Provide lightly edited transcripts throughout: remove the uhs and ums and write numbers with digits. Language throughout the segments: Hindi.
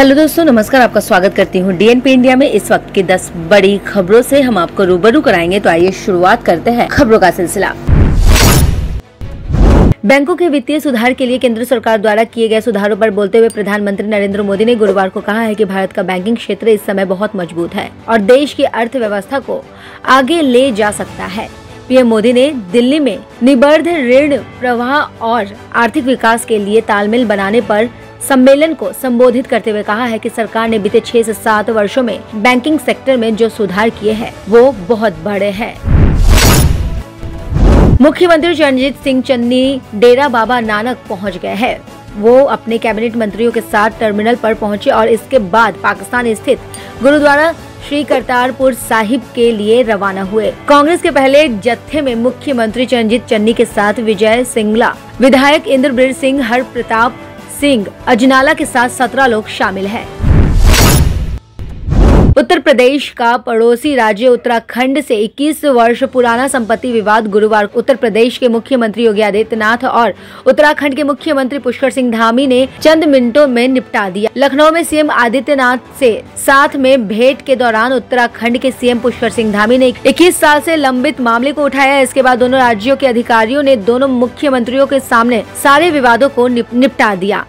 हेलो दोस्तों, नमस्कार। आपका स्वागत करती हूँ डीएनपी इंडिया में। इस वक्त की 10 बड़ी खबरों से हम आपको रूबरू कराएंगे। तो आइए शुरुआत करते हैं खबरों का सिलसिला। बैंकों के वित्तीय सुधार के लिए केंद्र सरकार द्वारा किए गए सुधारों पर बोलते हुए प्रधानमंत्री नरेंद्र मोदी ने गुरुवार को कहा है कि भारत का बैंकिंग क्षेत्र इस समय बहुत मजबूत है और देश की अर्थव्यवस्था को आगे ले जा सकता है। पीएम मोदी ने दिल्ली में निबर्ध ऋण प्रवाह और आर्थिक विकास के लिए तालमेल बनाने पर सम्मेलन को संबोधित करते हुए कहा है कि सरकार ने बीते 6 से 7 वर्षों में बैंकिंग सेक्टर में जो सुधार किए हैं वो बहुत बड़े हैं। मुख्यमंत्री चरणजीत सिंह चन्नी डेरा बाबा नानक पहुंच गए हैं। वो अपने कैबिनेट मंत्रियों के साथ टर्मिनल पर पहुंचे और इसके बाद पाकिस्तान स्थित गुरुद्वारा श्री करतारपुर साहिब के लिए रवाना हुए। कांग्रेस के पहले जत्थे में मुख्यमंत्री चरणजीत चन्नी के साथ विजय सिंगला, विधायक इंद्रबीर सिंह, हर प्रताप सिंह, अजनाला के साथ 17 लोग शामिल हैं। उत्तर प्रदेश का पड़ोसी राज्य उत्तराखंड से 21 वर्ष पुराना संपत्ति विवाद गुरुवार को उत्तर प्रदेश के मुख्यमंत्री योगी आदित्यनाथ और उत्तराखंड के मुख्यमंत्री पुष्कर सिंह धामी ने चंद मिनटों में निपटा दिया। लखनऊ में सीएम आदित्यनाथ से साथ में भेंट के दौरान उत्तराखंड के सीएम पुष्कर सिंह धामी ने 21 साल से लंबित मामले को उठाया। इसके बाद दोनों राज्यों के अधिकारियों ने दोनों मुख्यमंत्रियों के सामने सारे विवादों को निपटा दिया।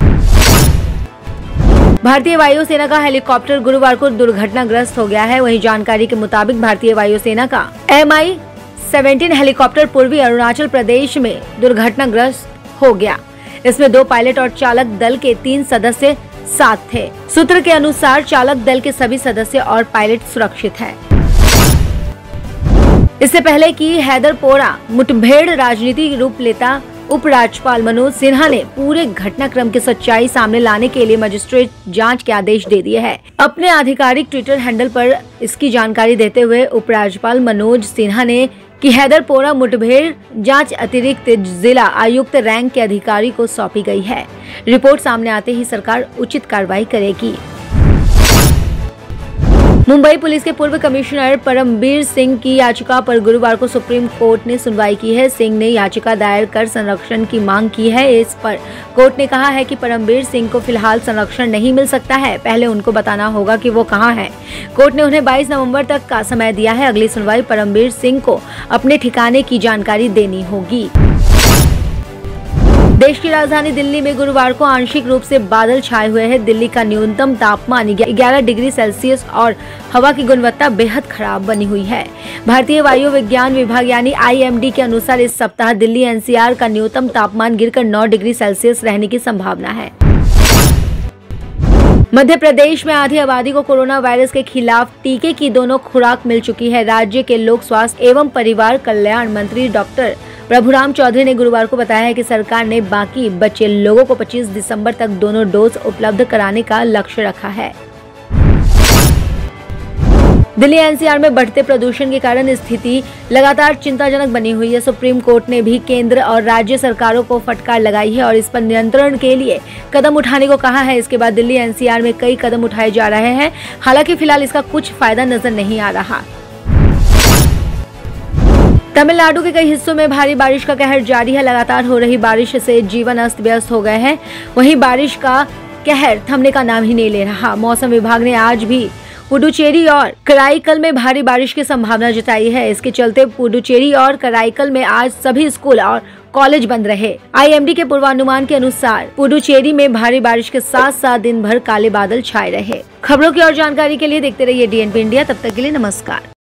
भारतीय वायुसेना का हेलीकॉप्टर गुरुवार को दुर्घटनाग्रस्त हो गया है। वहीं जानकारी के मुताबिक भारतीय वायुसेना का MI-17 हेलीकॉप्टर पूर्वी अरुणाचल प्रदेश में दुर्घटनाग्रस्त हो गया। इसमें 2 पायलट और चालक दल के 3 सदस्य साथ थे। सूत्र के अनुसार चालक दल के सभी सदस्य और पायलट सुरक्षित है। इससे पहले कि हैदरपोरा मुठभेड़ राजनीतिक रूप लेता, उपराज्यपाल मनोज सिन्हा ने पूरे घटनाक्रम की सच्चाई सामने लाने के लिए मजिस्ट्रेट जांच के आदेश दे दिए हैं। अपने आधिकारिक ट्विटर हैंडल पर इसकी जानकारी देते हुए उपराज्यपाल मनोज सिन्हा ने कि हैदरपोरा मुठभेड़ जांच अतिरिक्त जिला आयुक्त रैंक के अधिकारी को सौंपी गई है। रिपोर्ट सामने आते ही सरकार उचित कार्रवाई करेगी। मुंबई पुलिस के पूर्व कमिश्नर परमबीर सिंह की याचिका पर गुरुवार को सुप्रीम कोर्ट ने सुनवाई की है। सिंह ने याचिका दायर कर संरक्षण की मांग की है। इस पर कोर्ट ने कहा है कि परमबीर सिंह को फिलहाल संरक्षण नहीं मिल सकता है, पहले उनको बताना होगा कि वो कहाँ हैं। कोर्ट ने उन्हें 22 नवंबर तक का समय दिया है। अगली सुनवाई परमबीर सिंह को अपने ठिकाने की जानकारी देनी होगी। देश की राजधानी दिल्ली में गुरुवार को आंशिक रूप से बादल छाए हुए हैं। दिल्ली का न्यूनतम तापमान 11 डिग्री सेल्सियस और हवा की गुणवत्ता बेहद खराब बनी हुई है। भारतीय वायु विज्ञान विभाग यानी IMD के अनुसार इस सप्ताह दिल्ली NCR का न्यूनतम तापमान गिरकर 9 डिग्री सेल्सियस रहने की संभावना है। मध्य प्रदेश में आधी आबादी को कोरोना वायरस के खिलाफ टीके की दोनों खुराक मिल चुकी है। राज्य के लोक स्वास्थ्य एवं परिवार कल्याण मंत्री डॉक्टर प्रभुराम चौधरी ने गुरुवार को बताया है कि सरकार ने बाकी बचे लोगों को 25 दिसंबर तक दोनों डोज उपलब्ध कराने का लक्ष्य रखा है। दिल्ली NCR में बढ़ते प्रदूषण के कारण स्थिति लगातार चिंताजनक बनी हुई है। सुप्रीम कोर्ट ने भी केंद्र और राज्य सरकारों को फटकार लगाई है और इस पर नियंत्रण के लिए कदम उठाने को कहा है। इसके बाद दिल्ली NCR में कई कदम उठाए जा रहे हैं, हालांकि फिलहाल इसका कुछ फायदा नजर नहीं आ रहा। तमिलनाडु के कई हिस्सों में भारी बारिश का कहर जारी है। लगातार हो रही बारिश से जीवन अस्त व्यस्त हो गए हैं। वहीं बारिश का कहर थमने का नाम ही नहीं ले रहा। मौसम विभाग ने आज भी पुडुचेरी और कराईकल में भारी बारिश की संभावना जताई है। इसके चलते पुडुचेरी और कराईकल में आज सभी स्कूल और कॉलेज बंद रहे। IMD के पूर्वानुमान के अनुसार पुडुचेरी में भारी बारिश के साथ साथ दिन भर काले बादल छाए रहे। खबरों की और जानकारी के लिए देखते रहिए DNP इंडिया। तब तक के लिए नमस्कार।